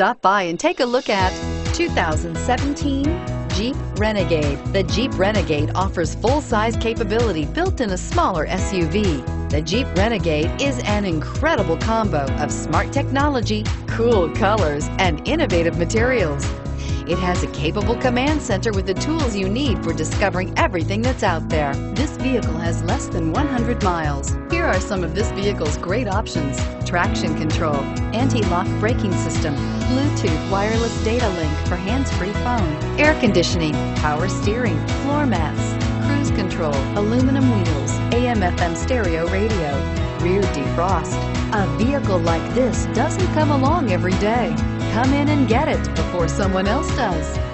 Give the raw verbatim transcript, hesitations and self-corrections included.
Stop by and take a look at two thousand seventeen Jeep Renegade. The Jeep Renegade offers full-size capability built in a smaller S U V. The Jeep Renegade is an incredible combo of smart technology, cool colors, and innovative materials. It has a capable command center with the tools you need for discovering everything that's out there. This vehicle has less than one hundred miles. Here are some of this vehicle's great options: traction control, anti-lock braking system, Bluetooth wireless data link for hands-free phone, air conditioning, power steering, floor mats, cruise control, aluminum wheels, A M F M stereo radio, rear defrost. A vehicle like this doesn't come along every day. Come in and get it before someone else does.